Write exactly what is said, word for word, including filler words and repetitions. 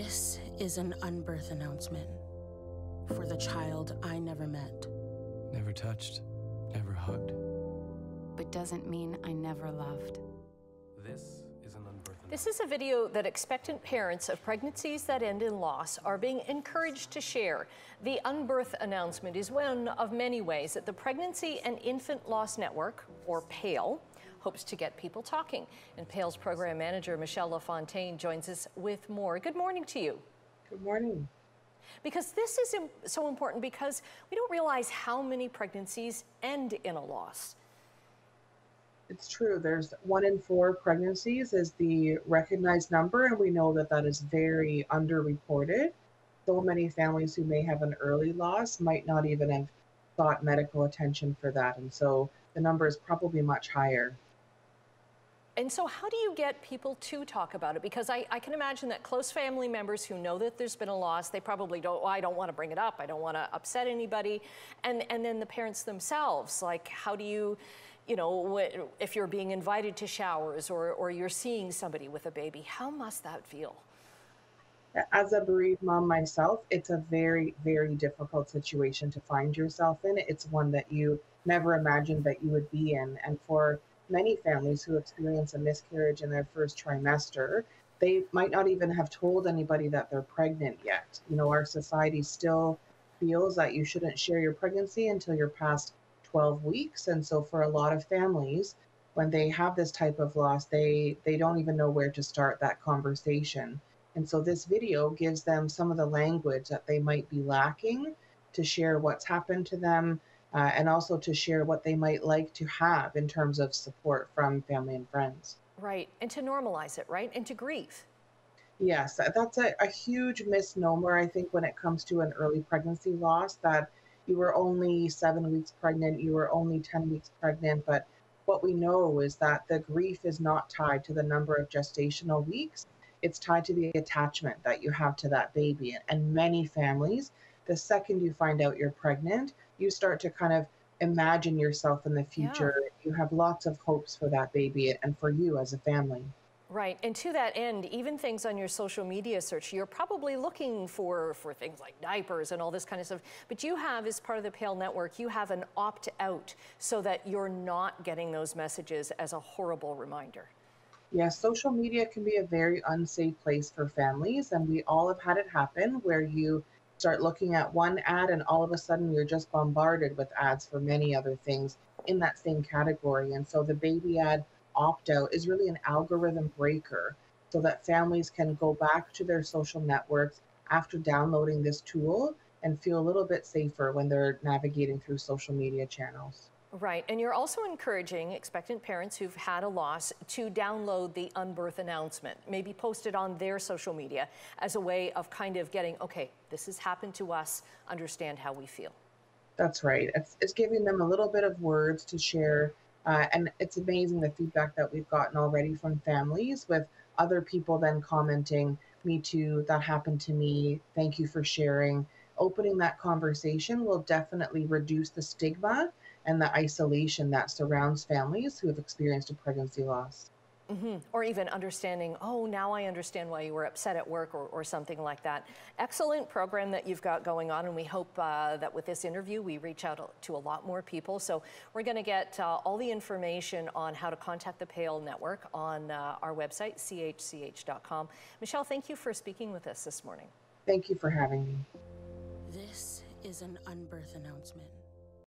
This is an unbirth announcement for the child I never met. Never touched, never hugged. But doesn't mean I never loved. This is an unbirth announcement. This is a video that expectant parents of pregnancies that end in loss are being encouraged to share. The unbirth announcement is one of many ways that the Pregnancy and Infant Loss Network, or PAIL, hopes to get people talking. And PAIL's program manager, Michelle LaFontaine, joins us with more. Good morning to you. Good morning. Because this is im- so important because we don't realize how many pregnancies end in a loss. It's true. There's one in four pregnancies is the recognized number, and we know that that is very underreported. So many families who may have an early loss might not even have sought medical attention for that, and so the number is probably much higher. And so how do you get people to talk about it? Because I, I can imagine that close family members who know that there's been a loss, they probably don't, well, I don't want to bring it up. I don't want to upset anybody. And, and then the parents themselves, like, how do you, you know, if you're being invited to showers or, or you're seeing somebody with a baby, how must that feel? As a bereaved mom myself, it's a very, very difficult situation to find yourself in. It's one that you never imagined that you would be in. And for many families who experience a miscarriage in their first trimester, they might not even have told anybody that they're pregnant yet. You know, our society still feels that you shouldn't share your pregnancy until you're past twelve weeks. And so for a lot of families, when they have this type of loss, they, they don't even know where to start that conversation. And so this video gives them some of the language that they might be lacking to share what's happened to them, Uh, and also to share what they might like to have in terms of support from family and friends. Right, and to normalize it, right? And to grieve. Yes, that's a, a huge misnomer, I think, when it comes to an early pregnancy loss, that you were only seven weeks pregnant, you were only ten weeks pregnant, but what we know is that the grief is not tied to the number of gestational weeks, it's tied to the attachment that you have to that baby. And many families, the second you find out you're pregnant, you start to kind of imagine yourself in the future. Yeah. You have lots of hopes for that baby and for you as a family. Right, and to that end, even things on your social media search, you're probably looking for, for things like diapers and all this kind of stuff, but you have, as part of the PAIL Network, you have an opt-out so that you're not getting those messages as a horrible reminder. Yes, social media can be a very unsafe place for families, and we all have had it happen where you start looking at one ad and all of a sudden you're just bombarded with ads for many other things in that same category. And so the baby ad opt-out is really an algorithm breaker so that families can go back to their social networks after downloading this tool and feel a little bit safer when they're navigating through social media channels. Right, and you're also encouraging expectant parents who've had a loss to download the unbirth announcement, maybe post it on their social media as a way of kind of getting, okay, this has happened to us, understand how we feel. That's right. It's, it's giving them a little bit of words to share, uh, and it's amazing the feedback that we've gotten already from families, with other people then commenting, me too, that happened to me, thank you for sharing. Opening that conversation will definitely reduce the stigma and the isolation that surrounds families who have experienced a pregnancy loss. Mm-hmm. Or even understanding, oh, now I understand why you were upset at work, or, or something like that. Excellent program that you've got going on, and we hope uh, that with this interview we reach out to a lot more people. So we're going to get uh, all the information on how to contact the PAIL Network on uh, our website, C H C H dot com. Michelle, thank you for speaking with us this morning. Thank you for having me. This is an unbirth announcement.